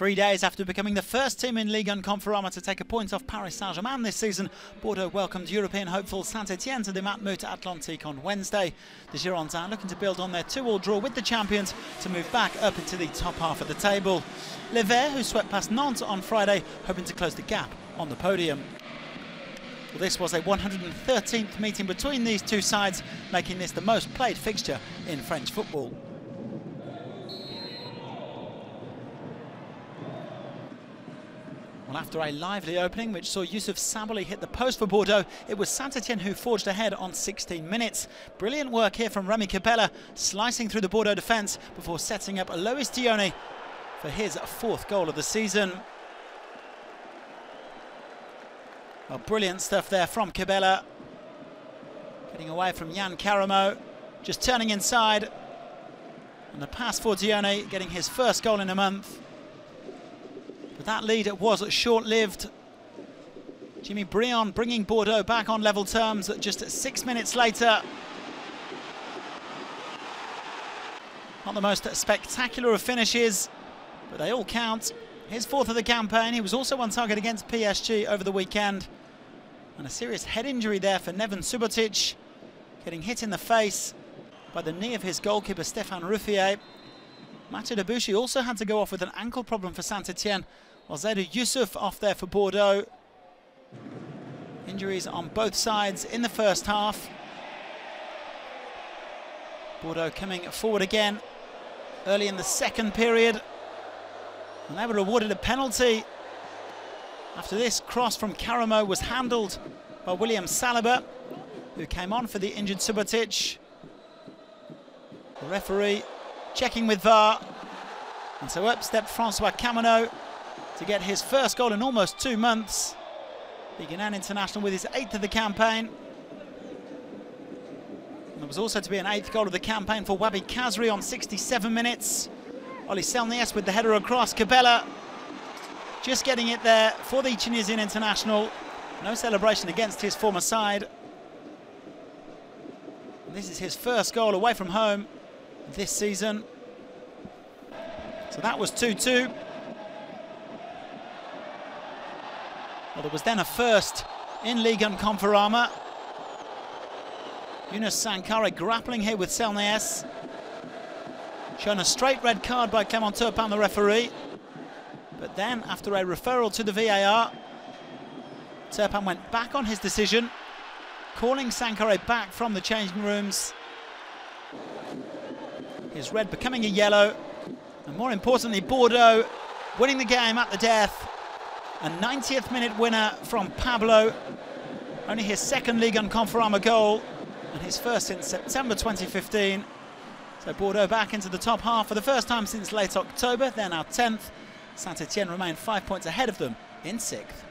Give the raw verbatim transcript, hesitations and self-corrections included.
Three days after becoming the first team in Ligue one Conforama to take a point off Paris Saint-Germain this season, Bordeaux welcomed European hopeful Saint-Etienne to the Matmut Atlantique on Wednesday. The Girondins are looking to build on their two all draw with the champions to move back up into the top half of the table. Le Havre, who swept past Nantes on Friday, hoping to close the gap on the podium. Well, this was a one hundred thirteenth meeting between these two sides, making this the most played fixture in French football. Well, after a lively opening which saw Youssouf Sabaly hit the post for Bordeaux, it was Saint-Etienne who forged ahead on sixteen minutes. Brilliant work here from Rémy Cabella, slicing through the Bordeaux defence before setting up Loïs Diony for his fourth goal of the season. Well, brilliant stuff there from Cabella. Getting away from Yann Karamoh, just turning inside. And the pass for Diony, getting his first goal in a month. But that lead was short-lived. Jimmy Briand bringing Bordeaux back on level terms just six minutes later. Not the most spectacular of finishes, but they all count. His fourth of the campaign. He was also on target against P S G over the weekend. And a serious head injury there for Neven Subotic, getting hit in the face by the knee of his goalkeeper Stéphane Ruffier. Mathieu Debuchy also had to go off with an ankle problem for Saint-Etienne, while Zaydou Youssouf off there for Bordeaux. Injuries on both sides in the first half. Bordeaux coming forward again early in the second period. And they were awarded a penalty after this cross from Karamoh was handled by William Saliba, who came on for the injured Subotic. The referee checking with V A R, and so up stepped Francois Kamano to get his first goal in almost two months. Ligue one international with his eighth of the campaign. And there was also to be an eighth goal of the campaign for Wahbi Khazri on sixty-seven minutes. Ole Selnaes with the header across. Cabella just getting it there for the Tunisian international. No celebration against his former side. And this is his first goal away from home this season. So that was two two. Well, there was then a first in Ligue one Conforama. Younes Sankara grappling here with Selnaes. Shown a straight red card by Clement Turpin, the referee. But then, after a referral to the V A R, Turpin went back on his decision, calling Sankara back from the changing rooms. His red becoming a yellow, and more importantly, Bordeaux winning the game at the death. A ninetieth minute winner from Pablo, only his second Ligue one Conforama goal, and his first since September twenty fifteen. So Bordeaux back into the top half for the first time since late October. They're now tenth. Saint-Etienne remain five points ahead of them in sixth.